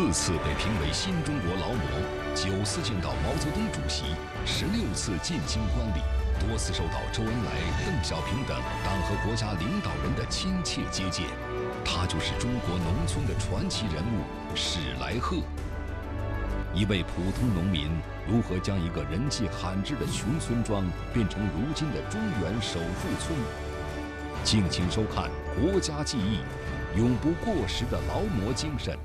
4次被评为新中国劳模，9次敬到毛泽东主席，16次进京观礼，多次受到周恩来、邓小平等党和国家领导人的亲切接见。他就是中国农村的传奇人物史来贺。一位普通农民如何将一个人迹罕至的穷村庄变成如今的中原首富村？敬请收看《国家记忆》。 永不过时的劳模精神。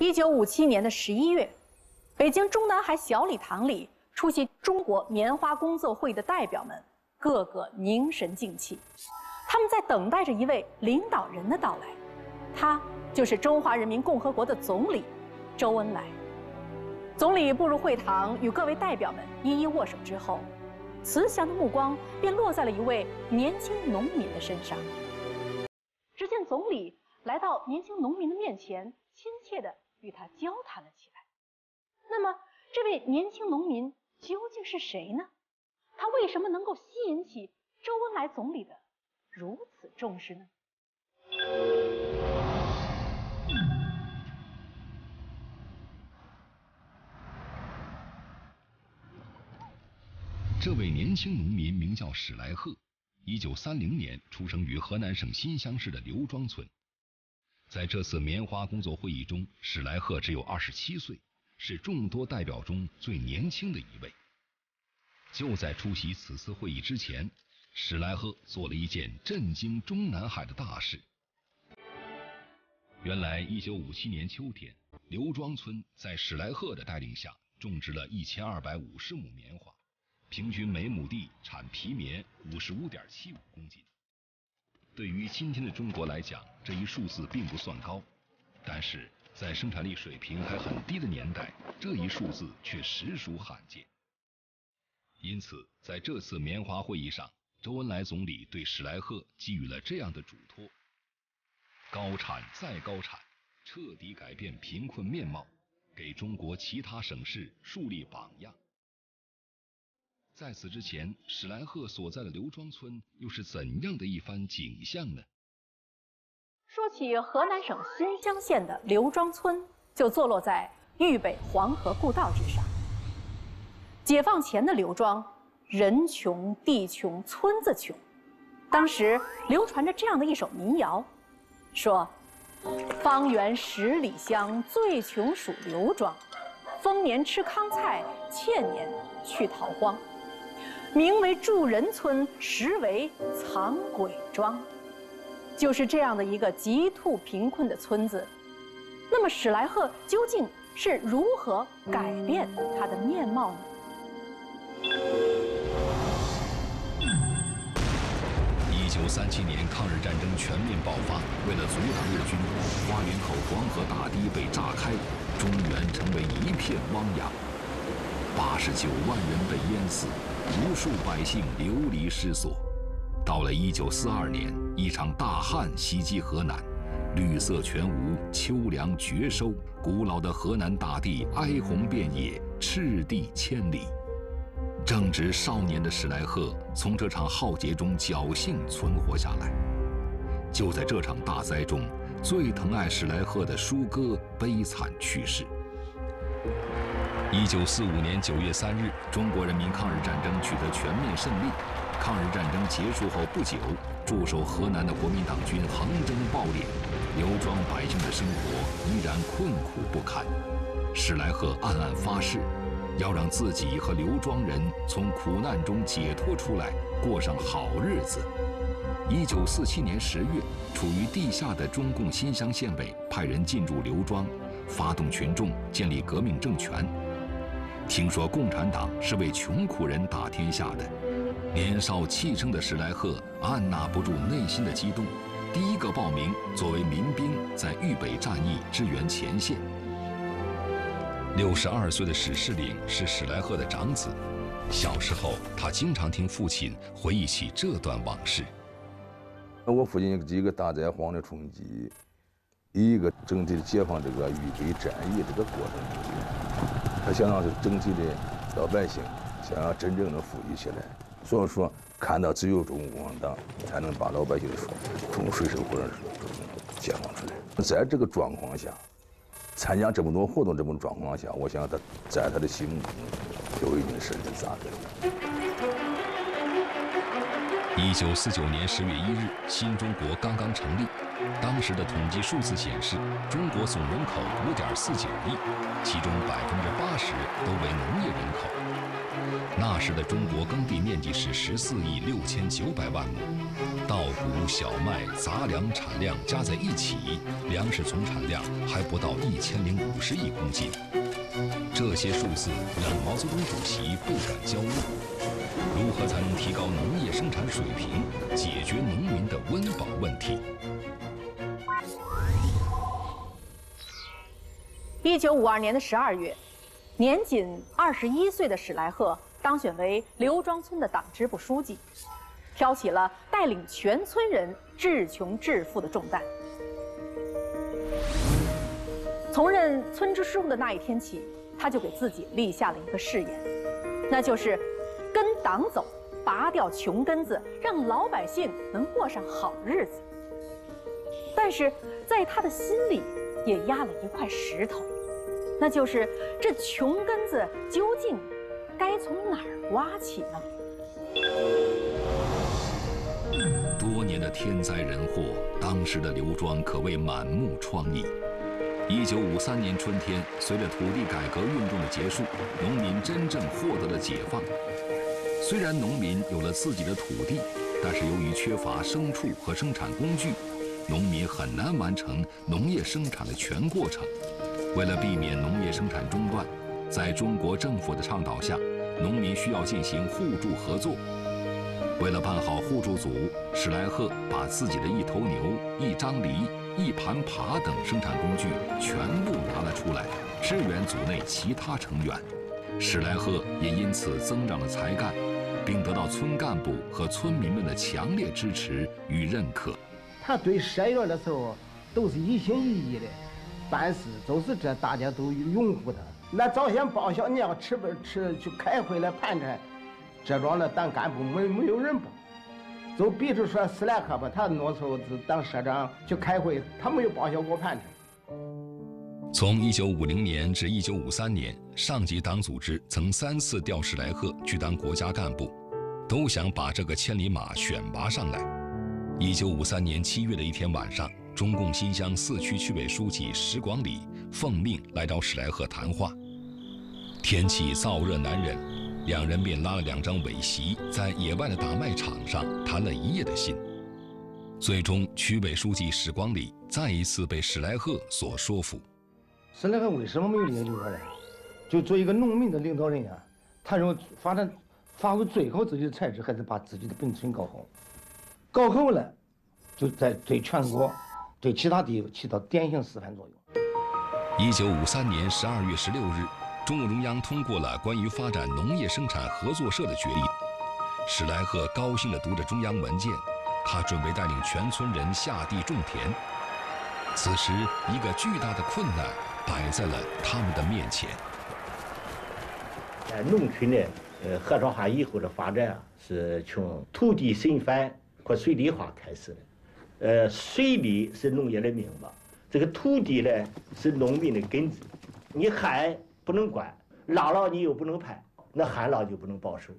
1957年的11月，北京中南海小礼堂里。 出席中国棉花工作会的代表们，个个凝神静气，他们在等待着一位领导人的到来，他就是中华人民共和国的总理周恩来。总理步入会堂，与各位代表们一一握手之后，慈祥的目光便落在了一位年轻农民的身上。只见总理来到年轻农民的面前，亲切地与他交谈了起来。那么，这位年轻农民 究竟是谁呢？他为什么能够吸引起周恩来总理的如此重视呢？这位年轻农民名叫史来贺，1930年出生于河南省新乡市的刘庄村。在这次棉花工作会议中，史来贺只有27岁。 是众多代表中最年轻的一位。就在出席此次会议之前，史来贺做了一件震惊中南海的大事。原来，1957年秋天，刘庄村在史来贺的带领下，种植了1250亩棉花，平均每亩地产皮棉55.75公斤。对于今天的中国来讲，这一数字并不算高，但是 在生产力水平还很低的年代，这一数字却实属罕见。因此，在这次棉花会议上，周恩来总理对史来贺给予了这样的嘱托：高产再高产，彻底改变贫困面貌，给中国其他省市树立榜样。在此之前，史来贺所在的刘庄村又是怎样的一番景象呢？ 说起河南省新乡县的刘庄村，就坐落在豫北黄河故道之上。解放前的刘庄，人穷地穷，村子穷。当时流传着这样的一首民谣，说：“方圆10里乡，最穷属刘庄。丰年吃糠菜，欠年去逃荒。名为住人村，实为藏鬼庄。” 就是这样的一个极度贫困的村子，那么史来贺究竟是如何改变它的面貌呢？1937年抗日战争全面爆发，为了阻挡日军，花园口黄河大堤被炸开，中原成为一片汪洋，89万人被淹死，无数百姓流离失所。 到了1942年，一场大旱袭击河南，绿色全无，秋粮绝收，古老的河南大地哀鸿遍野，赤地千里。正值少年的史来贺从这场浩劫中侥幸存活下来。就在这场大灾中，最疼爱史来贺的叔哥悲惨去世。 1945年9月3日，中国人民抗日战争取得全面胜利。 抗日战争结束后不久，驻守河南的国民党军横征暴敛，刘庄百姓的生活依然困苦不堪。史来贺暗暗发誓，要让自己和刘庄人从苦难中解脱出来，过上好日子。1947年10月，处于地下的中共新乡县委派人进驻刘庄，发动群众建立革命政权。听说共产党是为穷苦人打天下的。 年少气盛的史来贺按捺不住内心的激动，第一个报名作为民兵在豫北战役支援前线。62岁的史士领是史来贺的长子，小时候，他经常听父亲回忆起这段往事。我父亲有几个大灾荒的冲击，一个整体的解放这个豫北战役这个过程中间，他想让整体的老百姓想要真正的富裕起来，所以说看到只有中国共产党才能把老百姓从水深火热中解放出来。在这个状况下，参加这么多活动这么状况下，我想在他的心目中就已经深深扎根了。 1949年10月1日，新中国刚刚成立。当时的统计数字显示，中国总人口5.49亿，其中80%都为农业人口。那时的中国耕地面积是14.69亿万亩，稻谷、小麦、杂粮产量加在一起，粮食总产量还不到1050亿公斤。这些数字让毛泽东主席倍感焦虑。 如何才能提高农业生产水平，解决农民的温饱问题？1952年12月，年仅21岁的史来贺当选为刘庄村的党支部书记，挑起了带领全村人治穷致富的重担。从任村支书的那一天起，他就给自己立下了一个誓言，那就是 跟党走，拔掉穷根子，让老百姓能过上好日子。但是，在他的心里也压了一块石头，那就是这穷根子究竟该从哪儿挖起呢？多年的天灾人祸，当时的刘庄可谓满目疮痍。 1953年春天，随着土地改革运动的结束，农民真正获得了解放。虽然农民有了自己的土地，但是由于缺乏牲畜和生产工具，农民很难完成农业生产的全过程。为了避免农业生产中断，在中国政府的倡导下，农民需要进行互助合作。为了办好互助组，史来贺把自己的1头牛、1张犁。 1盘耙等生产工具全部拿了出来，支援组内其他成员。史来贺也因此增长了才干，并得到村干部和村民们的强烈支持与认可。他对社员的时候都是一心一意的，办事都是这，大家都拥护他。那早先包小娘吃不吃去开会来盘缠，这桩了当干部没有人帮。 就比如说史来贺吧，他那时候当社长去开会，他没有报销过盘缠。从1950年至1953年，上级党组织曾3次调史来贺去当国家干部，都想把这个千里马选拔上来。1953年7月的一天晚上，中共新乡4区区委书记石广礼奉命来找史来贺谈话。天气燥热难忍。 两人便拉了2张苇席，在野外的打麦场上谈了一夜的心。最终，区委书记史光礼再一次被史来贺所说服。史来贺为什么没有领导呢？就做一个农民的领导人啊，他要发挥最好自己的才智，还是把自己的本村搞好。搞好了，就在对全国、对其他地方起到典型示范作用。1953年12月16日。 中共中央通过了关于发展农业生产合作社的决议，史来贺高兴地读着中央文件，他准备带领全村人下地种田。此时，一个巨大的困难摆在了他们的面前。在农村呢，合作化以后的发展啊，是从土地省份和水利化开始的。水利是农业的命脉，这个土地呢是农民的根子，你旱。 不能管，涝了你又不能判，那旱涝就不能保收，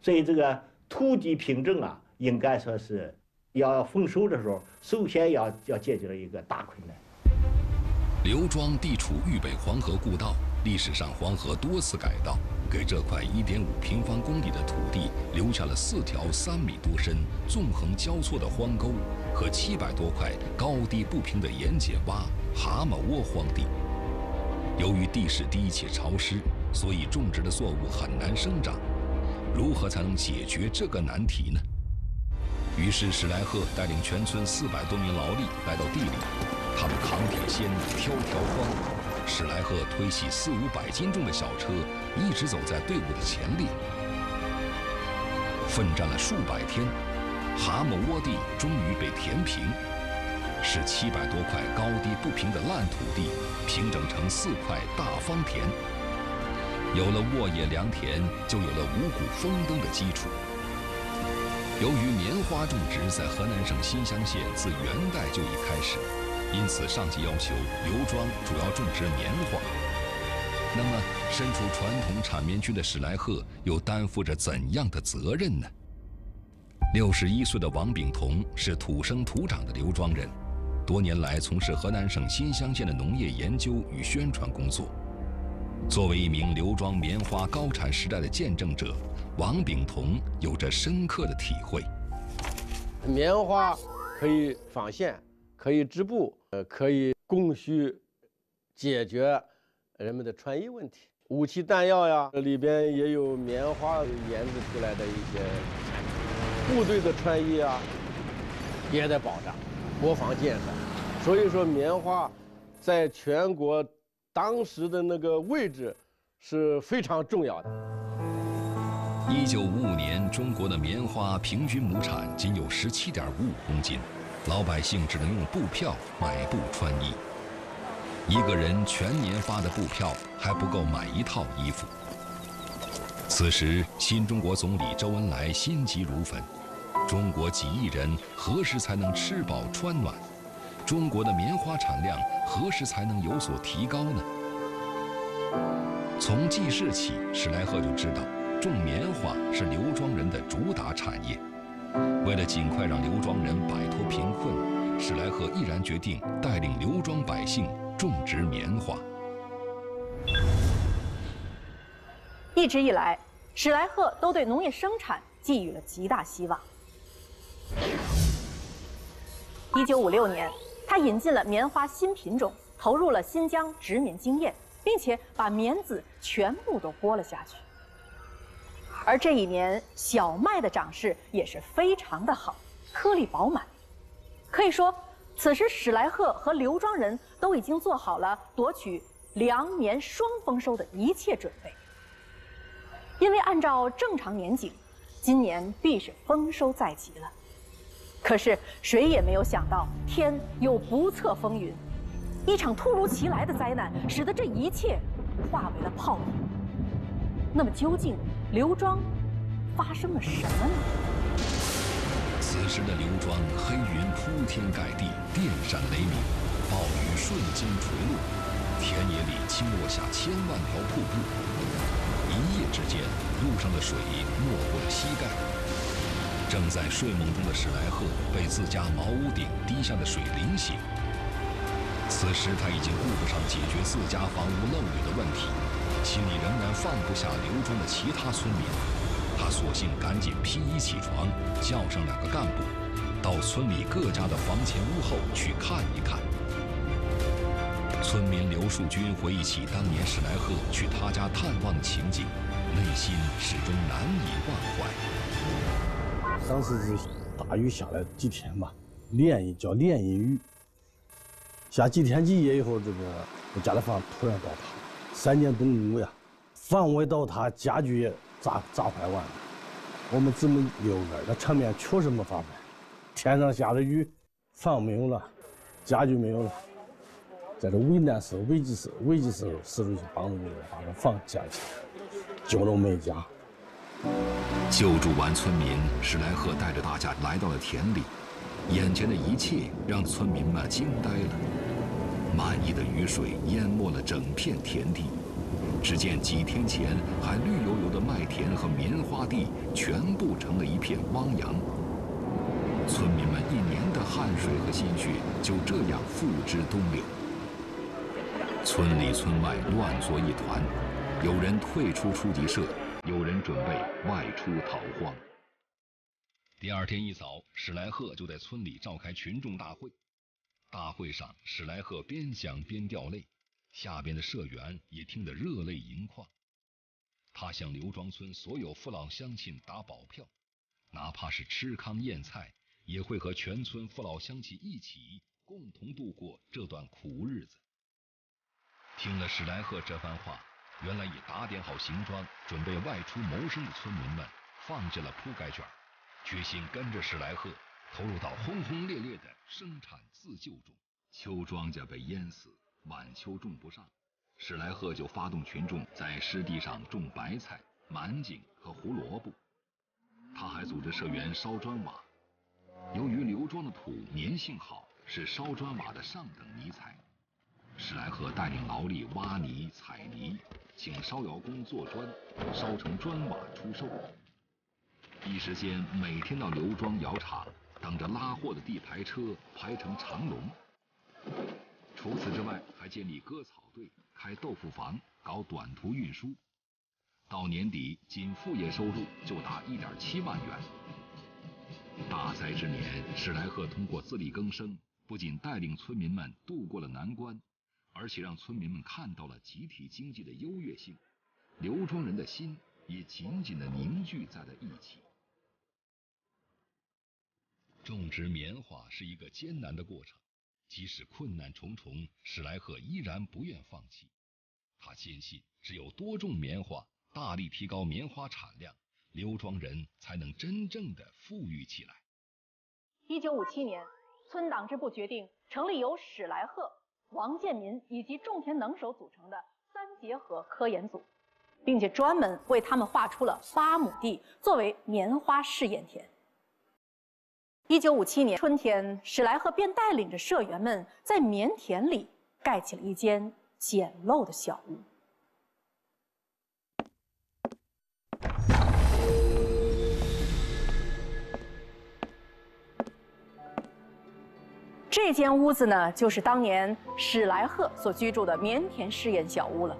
所以这个土地平整啊，应该说是要丰收的时候，首先要解决一个大困难。刘庄地处豫北黄河故道，历史上黄河多次改道，给这块1.5平方公里的土地留下了4条3米多深、纵横交错的荒沟和700多块高低不平的盐碱洼、蛤蟆窝荒地。 由于地势低且潮湿，所以种植的作物很难生长。如何才能解决这个难题呢？于是史来贺带领全村400多名劳力来到地里，他们扛铁锨、挑条筐。史来贺推起4、500斤重的小车，一直走在队伍的前列。奋战了数百天，蛤蟆窝地终于被填平，使700多块高低不平的烂土地平整成4块大方田。有了沃野良田，就有了五谷丰登的基础。 由于棉花种植在河南省新乡县自元代就已开始，因此上级要求刘庄主要种植棉花。那么，身处传统产棉区的史来鹤又担负着怎样的责任呢？61岁的王炳同是土生土长的刘庄人，多年来从事河南省新乡县的农业研究与宣传工作。作为一名刘庄棉花高产时代的见证者。 王炳同有着深刻的体会。棉花可以纺线，可以织布，可以供需，解决人们的穿衣问题。武器弹药呀，里边也有棉花研制出来的一些产品。部队的穿衣啊，也在保障、国防建设。所以说，棉花在全国当时的那个位置是非常重要的。 1955年，中国的棉花平均亩产仅有17.55公斤，老百姓只能用布票买布穿衣。一个人全年发的布票还不够买一套衣服。此时，新中国总理周恩来心急如焚：中国几亿人何时才能吃饱穿暖？中国的棉花产量何时才能有所提高呢？从记事起，史来鹤就知道。 种棉花是刘庄人的主打产业。为了尽快让刘庄人摆脱贫困，史来鹤毅然决定带领刘庄百姓种植棉花。一直以来，史来鹤都对农业生产寄予了极大希望。1956年，他引进了棉花新品种，投入了新疆植棉经验，并且把棉籽全部都播了下去。 而这一年，小麦的长势也是非常的好，颗粒饱满。可以说，此时史来鹤和刘庄人都已经做好了夺取粮棉双丰收的一切准备。因为按照正常年景，今年必是丰收在即了。可是谁也没有想到，天有不测风云，一场突如其来的灾难使得这一切化为了泡影。那么究竟？ 刘庄发生了什么呢？此时的刘庄，黑云铺天盖地，电闪雷鸣，暴雨瞬间垂落，田野里倾落下千万条瀑布。一夜之间，路上的水没过了膝盖。正在睡梦中的史来鹤被自家茅屋顶滴下的水淋醒。此时他已经顾不上解决自家房屋漏雨的问题。 心里仍然放不下刘庄的其他村民，他索性赶紧披衣起床，叫上2个干部，到村里各家的房前屋后去看一看。村民刘树军回忆起当年史来鹤去他家探望的情景，内心始终难以忘怀。当时是大雨下来几天吧，连阴叫连阴雨，下几天几夜以后，这个我家的房突然倒塌。 3间东屋呀，房屋倒塌，家具也砸坏完了。我们姊妹6个，那场面确实没法办。天上下着雨，房没有了，家具没有了，在这危难时、危机时候，四处去帮助我们把这房建起来，救了我们一家。救助完村民，史来鹤带着大家来到了田里，眼前的一切让村民们惊呆了。 满溢的雨水淹没了整片田地，只见几天前还绿油油的麦田和棉花地全部成了一片汪洋。村民们一年的汗水和心血就这样付之东流。村里村外乱作一团，有人退出初级社，有人准备外出逃荒。第2天一早，史来鹤就在村里召开群众大会。 大会上，史来鹤边讲边掉泪，下边的社员也听得热泪盈眶。他向刘庄村所有父老乡亲打保票，哪怕是吃糠咽菜，也会和全村父老乡亲一起共同度过这段苦日子。听了史来鹤这番话，原来已打点好行装准备外出谋生的村民们放进了铺盖卷，决心跟着史莱赫投入到轰轰烈烈的生产自救中。秋庄稼被淹死，晚秋种不上，史莱赫就发动群众在湿地上种白菜、满锦和胡萝卜。他还组织社员烧砖瓦，由于刘庄的土粘性好，是烧砖瓦的上等泥材。 史莱赫带领劳力挖泥、采泥，请烧窑工做砖，烧成砖瓦出售。一时间，每天到刘庄窑厂等着拉货的地排车排成长龙。除此之外，还建立割草队、开豆腐房、搞短途运输。到年底，仅副业收入就达 1.7 万元。大灾之年，史莱赫通过自力更生，不仅带领村民们渡过了难关。 而且让村民们看到了集体经济的优越性，刘庄人的心也紧紧地凝聚在了一起。种植棉花是一个艰难的过程，即使困难重重，史莱赫依然不愿放弃。他坚信，只有多种棉花，大力提高棉花产量，刘庄人才能真正的富裕起来。1957年，村党支部决定成立由史莱赫、 王建民以及种田能手组成的三结合科研组，并且专门为他们划出了8亩地作为棉花试验田。1957年春天，史莱赫便带领着社员们在棉田里盖起了一间简陋的小屋。这间屋子呢，就是当年史莱赫所居住的棉田试验小屋了。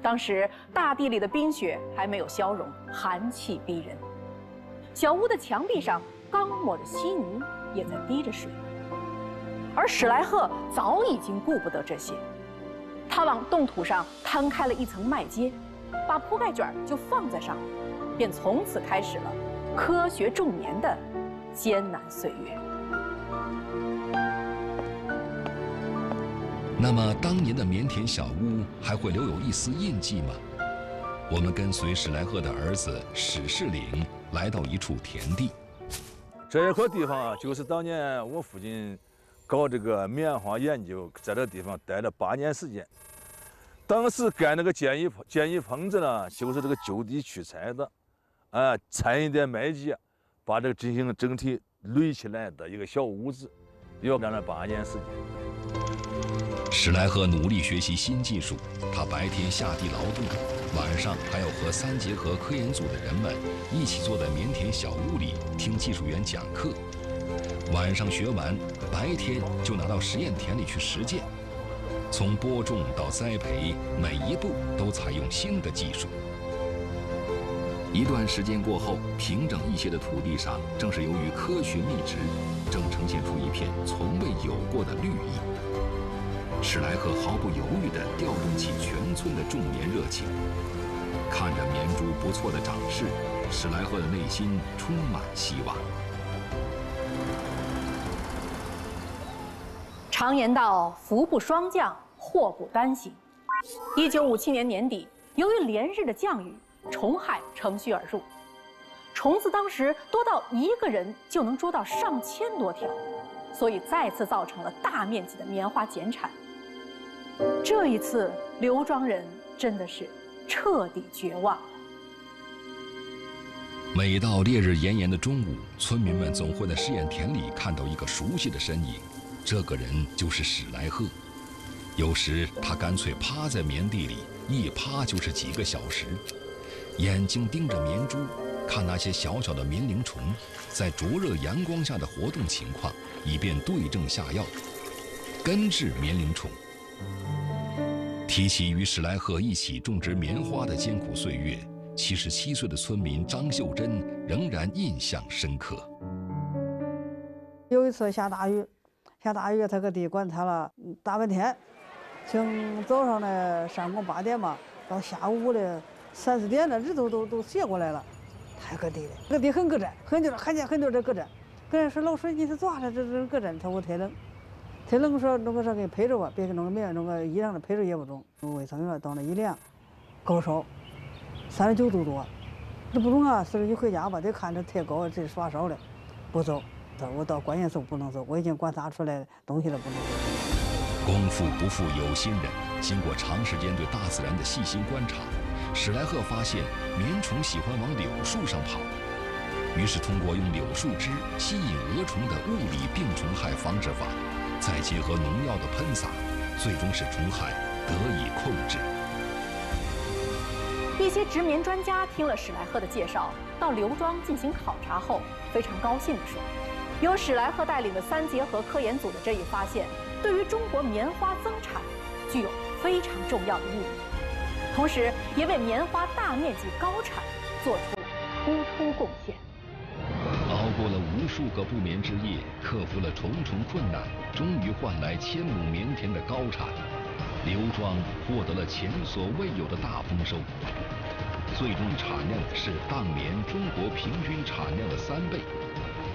当时大地里的冰雪还没有消融，寒气逼人。小屋的墙壁上刚抹的稀泥也在滴着水，而史莱赫早已经顾不得这些，他往冻土上摊开了一层麦秸，把铺盖卷就放在上面，便从此开始了科学种棉的艰难岁月。 那么，当年的棉田小屋还会留有一丝印记吗？我们跟随史莱赫的儿子史世岭来到一处田地。这一块地方啊，就是当年我父亲搞这个棉花研究，在这地方待了8年时间。当时盖那个简易棚子呢，就是这个就地取材的，啊，掺一点麦秸，把这个整体垒起来的一个小屋子，要干了8年时间。 史莱赫努力学习新技术，他白天下地劳动，晚上还要和三结合科研组的人们一起坐在棉田小屋里听技术员讲课。晚上学完，白天就拿到实验田里去实践，从播种到栽培，每一步都采用新的技术。一段时间过后，平整一些的土地上，正是由于科学密植，正呈现出一片从未有过的绿意。 史莱赫毫不犹豫地调动起全村的种棉热情。看着棉株不错的长势，史莱赫的内心充满希望。常言道：“福不双降，祸不单行。”1957年年底，由于连日的降雨，虫害乘虚而入。虫子当时多到1个人就能捉到上千多条，所以再次造成了大面积的棉花减产。 这一次，刘庄人真的是彻底绝望了。每到烈日炎炎的中午，村民们总会在试验田里看到一个熟悉的身影，这个人就是史莱赫。有时他干脆趴在棉地里，一趴就是几个小时，眼睛盯着棉珠，看那些小小的棉铃虫在灼热阳光下的活动情况，以便对症下药，根治棉铃虫。 提起与史莱赫一起种植棉花的艰苦岁月，77岁的村民张秀珍仍然印象深刻。有一次下大雨，他个地管塌了，大半天，从早上的上工8点嘛，到下午的3、4点了，日头都斜过来了，太个地了，这个地很个窄，很就是说老师你是咋了？这个窄，他说我太冷。 太冷说弄个啥给陪着吧，别给弄个棉，弄个衣裳的陪着也不中。卫生员到那一量，高烧，39度多，这不中啊，四十一回家吧，得看着太高，这耍少了，不走。我到关键时候不能走，我已经观察出来东西了，不能走。功夫不负有心人，经过长时间对大自然的细心观察，史莱赫发现棉虫喜欢往柳树上跑。 于是，通过用柳树枝吸引蛾虫的物理病虫害防治法，再结合农药的喷洒，最终使虫害得以控制。一些植棉专家听了史莱赫的介绍，到刘庄进行考察后，非常高兴地说：“由史莱赫带领的三结合科研组的这一发现，对于中国棉花增产具有非常重要的意义，同时也为棉花大面积高产做出突出贡献。” 熬过了无数个不眠之夜，克服了重重困难，终于换来1000亩棉田的高产。刘庄获得了前所未有的大丰收，最终产量是当年中国平均产量的3倍。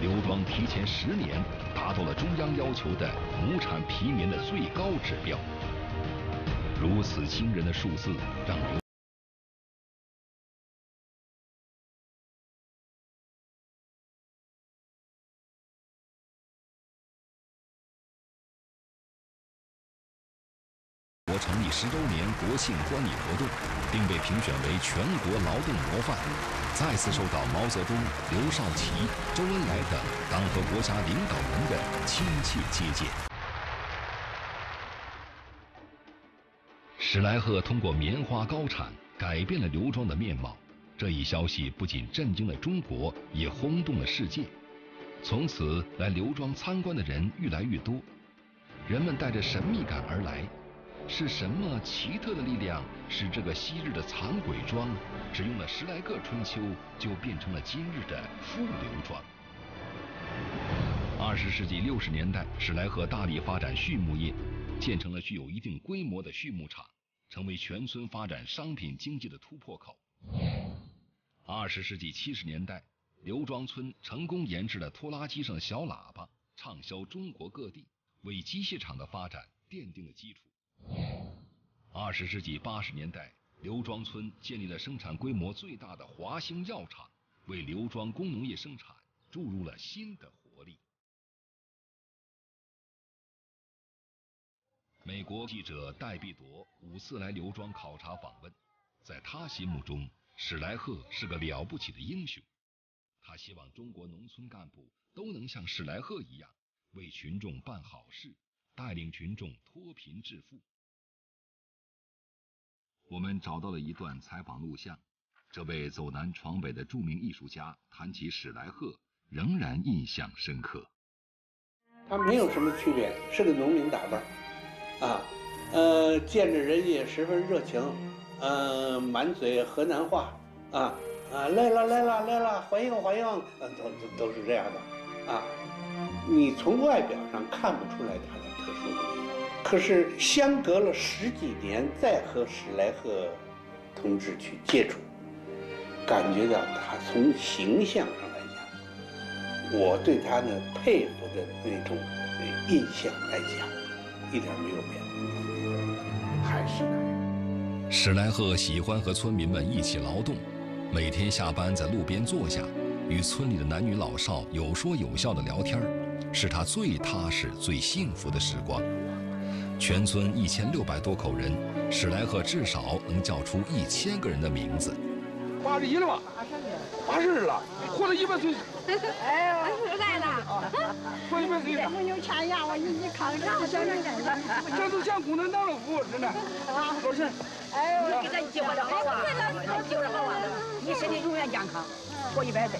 刘庄提前10年达到了中央要求的亩产皮棉的最高指标。如此惊人的数字，让刘。 成立10周年国庆观礼活动，并被评选为全国劳动模范，再次受到毛泽东、刘少奇、周恩来等党和国家领导人的亲切接见。史莱赫通过棉花高产改变了刘庄的面貌，这一消息不仅震惊了中国，也轰动了世界。从此，来刘庄参观的人越来越多，人们带着神秘感而来。 是什么奇特的力量使这个昔日的藏鬼庄，只用了10来个春秋就变成了今日的富刘庄？20世纪60年代，史莱赫大力发展畜牧业，建成了具有一定规模的畜牧场，成为全村发展商品经济的突破口。20世纪70年代，刘庄村成功研制了拖拉机上的小喇叭，畅销中国各地，为机械厂的发展奠定了基础。 20世纪80年代，刘庄村建立了生产规模最大的华兴药厂，为刘庄工农业生产注入了新的活力。美国记者戴碧铎5次来刘庄考察访问，在他心目中，史莱赫是个了不起的英雄。他希望中国农村干部都能像史莱赫一样，为群众办好事。 带领群众脱贫致富。我们找到了一段采访录像，这位走南闯北的著名艺术家谈起史莱赫，仍然印象深刻。他没有什么区别，是个农民打扮，见着人也十分热情，满嘴河南话，来了来了来了，欢迎欢迎，都是这样的，你从外表上看不出来他的。 可是相隔了10几年，再和史莱赫同志去接触，感觉到他从形象上来讲，我对他呢佩服的那种印象来讲，一点没有变，还是那样。史莱赫喜欢和村民们一起劳动，每天下班在路边坐下，与村里的男女老少有说有笑的聊天，是他最踏实、最幸福的时光。 全村1600多口人，史莱赫至少能叫出1000个人的名字。81了吧？84了，活了100岁。哎呀，实在的啊！活100岁。我有钱呀，我一扛上，这都像共产党的福，真的。啊，老陈。哎呦，给咱激活的好啊！激活的好啊！你身体永远健康，活100岁。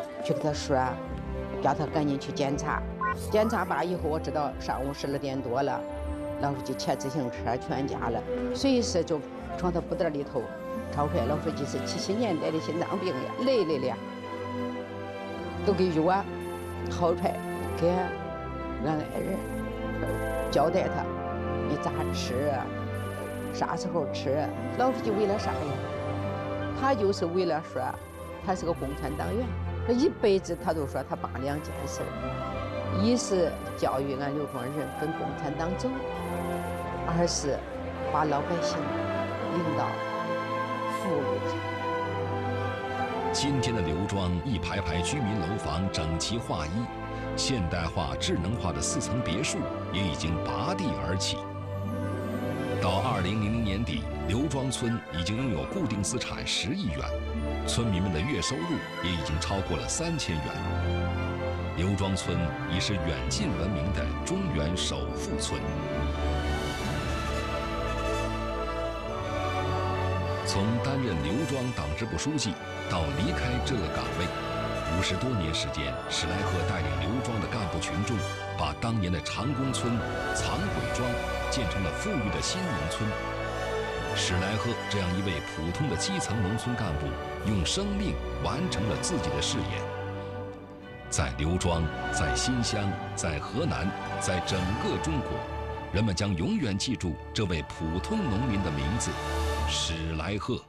去给他说，叫他赶紧去检查。检查罢以后，我知道上午12点多了，老师就骑自行车全家了，随时就从他布袋里头超快老夫妻是70年代的心脏病呀，累的了，都给药啊、好菜给俺爱人交代他，你咋吃啊？啥时候吃啊？老夫妻为了啥呀？他就是为了说，他是个共产党员，这一辈子他都说他办两件事，一是教育俺刘凤仁跟共产党走，二是把老百姓引导。 今天的刘庄，一排排居民楼房整齐划一，现代化、智能化的4层别墅也已经拔地而起。到2000年底，刘庄村已经拥有固定资产10亿元，村民们的月收入也已经超过了3000元。刘庄村已是远近闻名的中原首富村。 从担任刘庄党支部书记到离开这个岗位，50多年时间，史来鹤带领刘庄的干部群众，把当年的长工村、藏鬼庄建成了富裕的新农村。史来鹤这样一位普通的基层农村干部，用生命完成了自己的事业。在刘庄，在新乡，在河南，在整个中国，人们将永远记住这位普通农民的名字。 史来鹤。